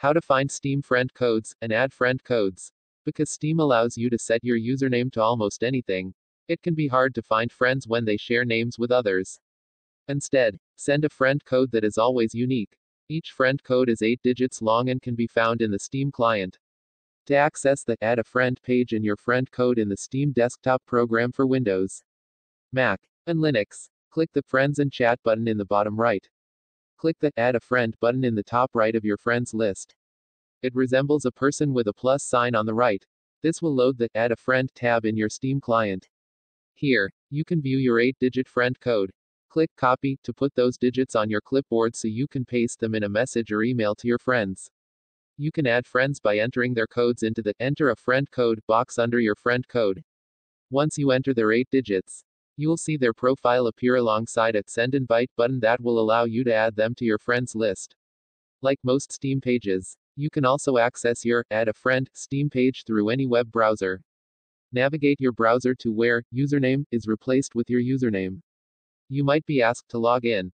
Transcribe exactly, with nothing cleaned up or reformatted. How to find Steam friend codes and add friend codes. Because Steam allows you to set your username to almost anything, it can be hard to find friends when they share names with others. Instead, send a friend code that is always unique. Each friend code is eight digits long and can be found in the Steam client. To access the Add a Friend page in your friend code in the Steam desktop program for Windows, Mac, and Linux, click the Friends and Chat button in the bottom right. Click the Add a Friend button in the top right of your friends list. It resembles a person with a plus sign on the right. This will load the Add a Friend tab in your Steam client. Here, you can view your eight-digit friend code. Click Copy to put those digits on your clipboard so you can paste them in a message or email to your friends. You can add friends by entering their codes into the Enter a Friend Code box under your friend code. Once you enter their eight digits, you'll see their profile appear alongside a Send Invite button that will allow you to add them to your friends list. Like most Steam pages, you can also access your Add a Friend Steam page through any web browser. Navigate your browser to where username is replaced with your username. You might be asked to log in.